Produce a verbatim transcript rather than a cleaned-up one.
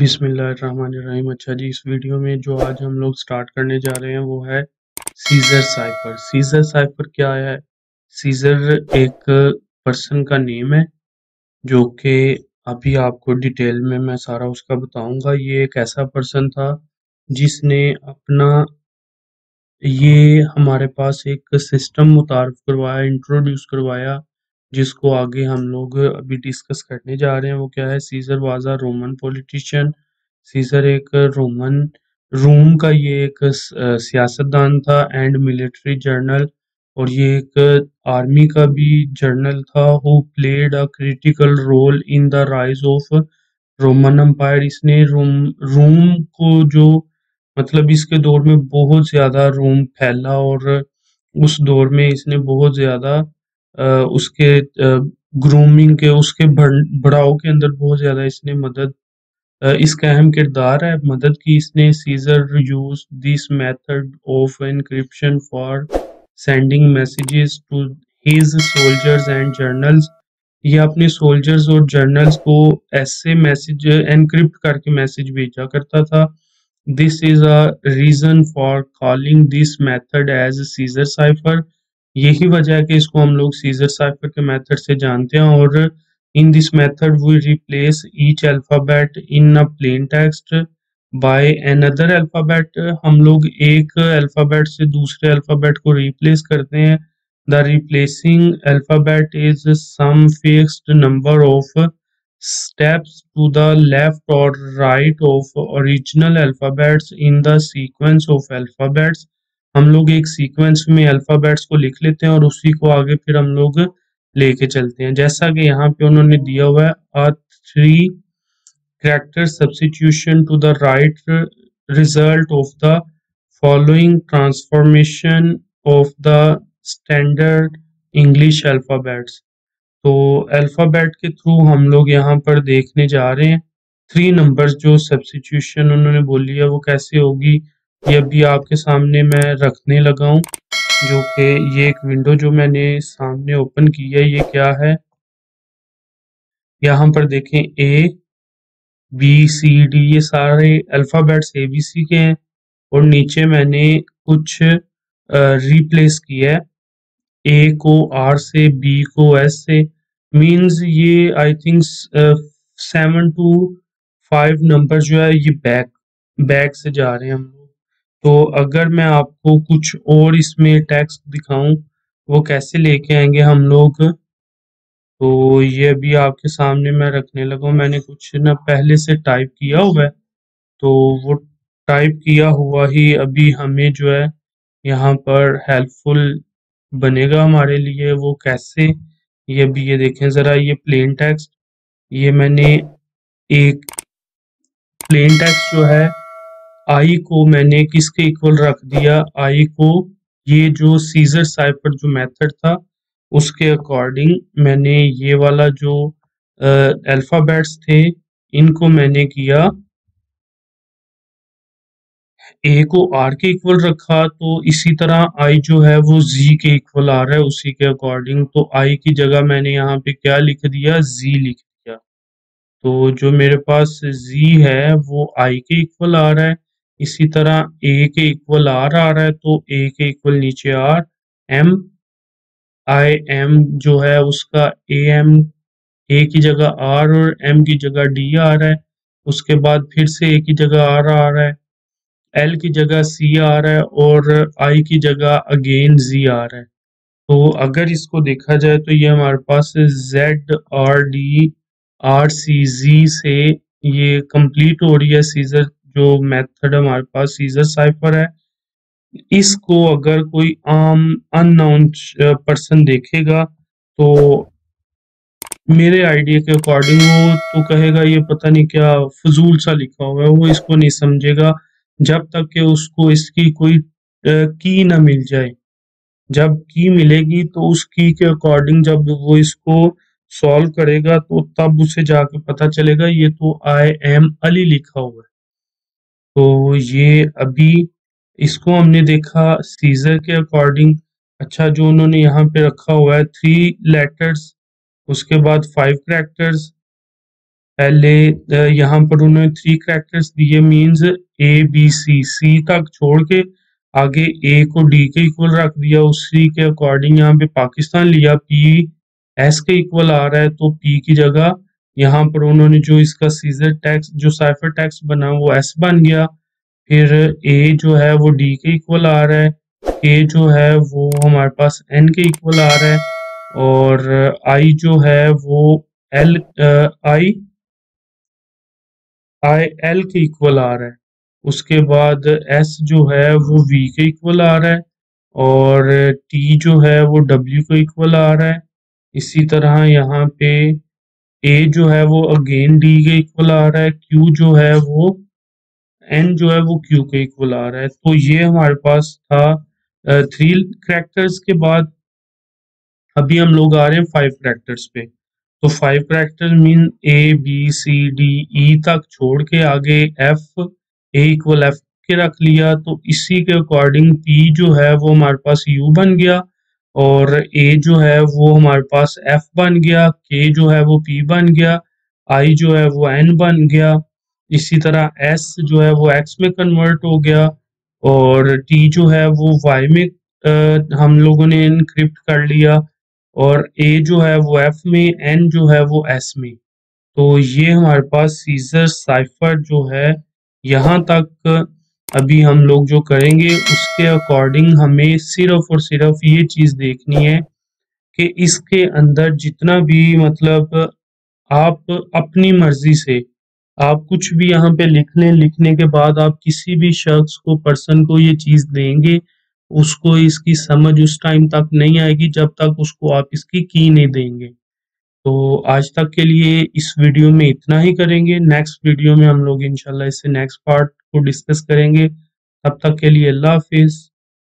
बिस्मिल्लाहिर्रहमानिर्रहीम। अच्छा जी, इस वीडियो में जो आज हम लोग स्टार्ट करने जा रहे हैं वो है सीजर साइफर। सीजर साइफर क्या है? सीजर एक पर्सन का नेम है जो कि अभी आपको डिटेल में मैं सारा उसका बताऊंगा। ये एक ऐसा पर्सन था जिसने अपना ये हमारे पास एक सिस्टम मुतारफ करवाया, इंट्रोड्यूस करवाया, जिसको आगे हम लोग अभी डिस्कस करने जा रहे हैं। वो क्या है? Caesar was a Roman politician. Caesar एक रोमन रोम का ये एक सियासतदान था एंड मिलिट्री जर्नल, और ये एक आर्मी का भी जर्नल था। Who played a critical role in the rise of Roman empire. इसने रोम रोम को जो मतलब इसके दौर में बहुत ज़्यादा रोम फैला और उस दौर में इसने बहुत ज़्यादा उसके ग्रूमिंग के उसके बढ़ाव के अंदर बहुत ज़्यादा इसने मदद, इसका अहम किरदार है, मदद की इसने। Caesar use this method of encryption for sending messages to his soldiers and generals. ये अपने सोल्जर्स और जर्नल्स को ऐसे मैसेज एनक्रिप्ट करके मैसेज भेजा करता था। This is a reason for calling this method as Caesar cipher. यही वजह है कि इसको हम लोग सीजर साइफर के मेथड से जानते हैं। और in this method we replace each alphabet in a plain text by another alphabet. हम लोग एक अल्फ़ाबेट से दूसरे अल्फ़ाबेट को रिप्लेस करते हैं। The replacing alphabet is some fixed number of steps to the left और right of original alphabets in the sequence of alphabets. हम लोग एक सीक्वेंस में अल्फ़ाबेट्स को लिख लेते हैं और उसी को आगे फिर हम लोग लेके चलते हैं, जैसा कि यहाँ पे उन्होंने दिया हुआ है। A three character substitution to the right result of the following transformation of the standard English alphabets. तो अल्फ़ाबेट के थ्रू हम लोग यहाँ पर देखने जा रहे हैं थ्री नंबर्स जो सब्स्टिट्यूशन उन्होंने बोली है वो कैसे होगी। ये अभी आपके सामने मैं रखने लगा हूँ, जो कि ये एक विंडो जो मैंने सामने ओपन की है। ये क्या है? यहाँ पर देखें ए बी सी डी, ये सारे अल्फ़ाबेट्स ए बी सी के हैं और नीचे मैंने कुछ रिप्लेस किया है, ए को आर से, बी को एस से। मीन्स ये I think seven two five number जो है ये बैक बैक से जा रहे हैं हम। तो अगर मैं आपको कुछ और इसमें टेक्स्ट दिखाऊं वो कैसे लेके आएंगे हम लोग, तो ये अभी आपके सामने मैं रखने लगा हूँ। मैंने कुछ ना पहले से टाइप किया हुआ है, तो वो टाइप किया हुआ ही अभी हमें जो है यहाँ पर हेल्पफुल बनेगा हमारे लिए। वो कैसे, ये अभी ये देखें ज़रा। ये प्लेन टेक्स्ट, ये मैंने एक प्लेन टेक्स्ट जो है आई को मैंने किसके इक्वल रख दिया, आई को ये जो सीजर साइफर जो मेथड था उसके अकॉर्डिंग मैंने ये वाला जो अल्फ़ाबेट्स थे इनको मैंने किया, ए को आर के इक्वल रखा। तो इसी तरह आई जो है वो जी के इक्वल आ रहा है उसी के अकॉर्डिंग। तो आई की जगह मैंने यहाँ पे क्या लिख दिया, जी लिख दिया। तो जो मेरे पास जी है वो आई के इक्वल आ रहा है, इसी तरह ए के इक्वल आर आ रहा है, तो ए के इक्वल नीचे आर। एम आई एम जो है उसका ए एम, ए की जगह आर और एम की जगह डी आ रहा है। उसके बाद फिर से ए की जगह आर आ रहा है, एल की जगह सी आ रहा है और आई की जगह अगेन जी आ रहा है। तो अगर इसको देखा जाए तो ये हमारे पास Z R D R C G से ये कंप्लीट हो रही है सीजर जो मेथड हमारे पास सीजर साइफर है। इसको अगर कोई आम अननोन पर्सन देखेगा तो मेरे आइडिया के अकॉर्डिंग वो तो कहेगा ये पता नहीं क्या फजूल सा लिखा हुआ है, वो इसको नहीं समझेगा जब तक कि उसको इसकी कोई की ना मिल जाए। जब की मिलेगी तो उस की के अकॉर्डिंग जब वो इसको सॉल्व करेगा तो तब उसे जाके पता चलेगा ये तो आई एम अली लिखा हुआ है। तो ये अभी इसको हमने देखा सीजर के अकॉर्डिंग। अच्छा, जो उन्होंने यहाँ पे रखा हुआ है थ्री लेटर्स, उसके बाद फाइव कैरेक्टर्स, पहले यहाँ पर उन्होंने थ्री कैरेक्टर्स दिए, means A B C, C तक छोड़ के आगे ए को डी के इक्वल रख दिया, उसी के अकॉर्डिंग यहाँ पे पाकिस्तान लिया, पी एस के इक्वल आ रहा है तो पी की जगह यहाँ पर उन्होंने जो इसका सीजर टैक्स जो साइफर टैक्स बना वो एस बन गया, फिर ए जो है वो डी के इक्वल आ रहा है, के जो है वो हमारे पास एन के इक्वल आ रहा है, और आई जो है वो एल आई आई एल के इक्वल आ रहा है, उसके बाद एस जो है वो वी के इक्वल आ रहा है, और टी जो है वो डब्ल्यू के इक्वल आ रहा है। इसी तरह यहाँ पे ए जो है वो अगेन डी के इक्वल आ रहा है, क्यू जो है वो एन जो है वो क्यू के इक्वल आ रहा है। तो ये हमारे पास था थ्री कैरेक्टर्स के बाद, अभी हम लोग आ रहे हैं फाइव कैरेक्टर्स पे। तो five characters mean A B C D E तक छोड़ के आगे एफ ए इक्वल एफ के रख लिया, तो इसी के अकॉर्डिंग पी जो है वो हमारे पास यू बन गया, और ए जो है वो हमारे पास एफ बन गया, के जो है वो पी बन गया, आई जो है वो एन बन गया, इसी तरह एस जो है वो एक्स में कन्वर्ट हो गया, और टी जो है वो वाई में आ, हम लोगों ने इनक्रिप्ट कर लिया, और ए जो है वो एफ में, एन जो है वो एस में। तो ये हमारे पास सीजर साइफर जो है, यहाँ तक अभी हम लोग जो करेंगे उसके अकॉर्डिंग हमें सिर्फ और सिर्फ ये चीज़ देखनी है कि इसके अंदर जितना भी मतलब आप अपनी मर्जी से आप कुछ भी यहाँ पे लिख लें, लिखने के बाद आप किसी भी शख्स को पर्सन को ये चीज़ देंगे उसको इसकी समझ उस टाइम तक नहीं आएगी जब तक उसको आप इसकी की नहीं देंगे। तो आज तक के लिए इस वीडियो में इतना ही करेंगे, नेक्स्ट वीडियो में हम लोग इंशाल्लाह इससे नेक्स्ट पार्ट को डिस्कस करेंगे। तब तक के लिए अल्लाह हाफिज़।